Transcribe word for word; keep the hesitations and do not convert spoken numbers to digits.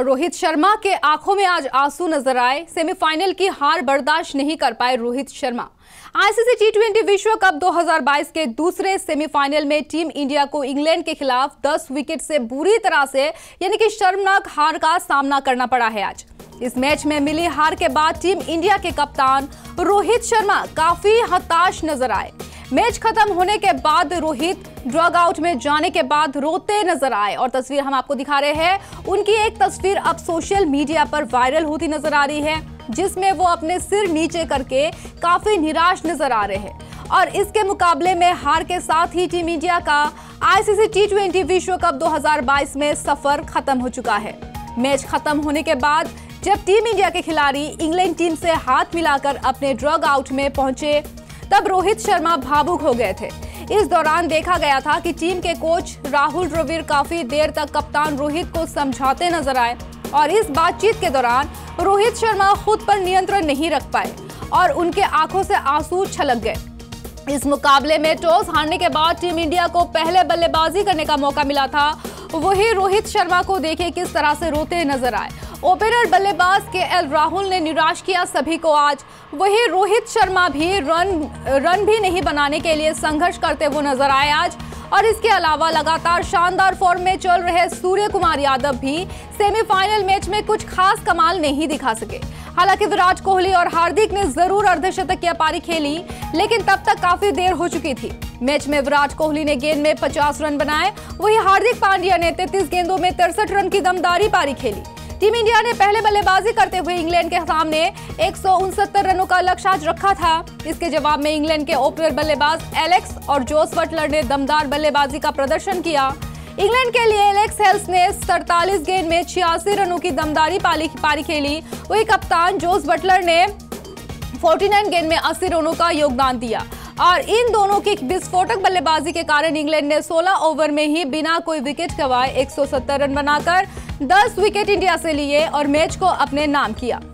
और रोहित शर्मा के आंखों में आज आंसू नजर आए। सेमीफाइनल की हार बर्दाश्त नहीं कर पाए Rohit Sharma. ICC T twenty विश्व कप दो हज़ार बाईस के दूसरे सेमीफाइनल में टीम इंडिया को इंग्लैंड के खिलाफ दस विकेट से बुरी तरह से यानी कि शर्मनाक हार का सामना करना पड़ा है। आज इस मैच में मिली हार के बाद टीम इंडिया के कप्तान रोहित शर्मा काफी हताश नजर आए। मैच खत्म होने के बाद रोहित ड्रग आउट में जाने के बाद रोते नजर आए और तस्वीर हम आपको दिखा रहे हैं। उनकी एक तस्वीर अब सोशल मीडिया पर वायरल होती नजर आ रही है, जिसमें वो अपने सिर नीचे करके काफी निराश नजर आ रहे हैं। और इसके मुकाबले में हार के साथ ही टीम इंडिया का आईसीसी टी ट्वेंटी विश्व कप दो हज़ार बाईस में सफर खत्म हो चुका है। मैच खत्म होने के बाद जब टीम इंडिया के खिलाड़ी इंग्लैंड टीम से हाथ मिलाकर अपने ड्रग आउट में पहुंचे, तब रोहित शर्मा भावुक हो गए थे। इस दौरान देखा गया था कि टीम के कोच राहुल द्रविड़ काफी देर तक कप्तान रोहित को समझाते नजर आए और इस बातचीत के दौरान रोहित शर्मा खुद पर नियंत्रण नहीं रख पाए और उनके आंखों से आंसू छलक गए। इस मुकाबले में टॉस हारने के बाद टीम इंडिया को पहले बल्लेबाजी करने का मौका मिला था। वही रोहित शर्मा को देखे किस तरह से रोते नजर आए। ओपनर बल्लेबाज के एल राहुल ने निराश किया सभी को आज। वही रोहित शर्मा भी रन रन भी नहीं बनाने के लिए संघर्ष करते हुए नजर आए आज। और इसके अलावा लगातार शानदार फॉर्म में चल रहे सूर्य कुमार यादव भी सेमीफाइनल मैच में कुछ खास कमाल नहीं दिखा सके। हालांकि विराट कोहली और हार्दिक ने जरूर अर्धशतक की पारी खेली, लेकिन तब तक काफी देर हो चुकी थी। मैच में विराट कोहली ने गेंद में पचास रन बनाए, वही हार्दिक पांड्या ने तैंतीस गेंदों में तिरसठ रन की दमदारी पारी खेली। टीम इंडिया ने पहले बल्लेबाजी करते हुए इंग्लैंड के सामने एक सौ उनसत्तर रनों का लक्ष्य आज रखा था। इसके जवाब में इंग्लैंड के ओपनर बल्लेबाज एलेक्स और जोस बटलर ने दमदार बल्लेबाजी का प्रदर्शन किया। इंग्लैंड के लिए एलेक्स हेल्स ने सैंतालीस गेंद में छियासी रनों की दमदारी पारी खेली। वही कप्तान जोस बटलर ने उनचास गेंद में अस्सी रनों का योगदान दिया और इन दोनों की विस्फोटक बल्लेबाजी के कारण इंग्लैंड ने सोलह ओवर में ही बिना कोई विकेट गंवाए एक सौ सत्तर रन बनाकर दस विकेट इंडिया से लिए और मैच को अपने नाम किया।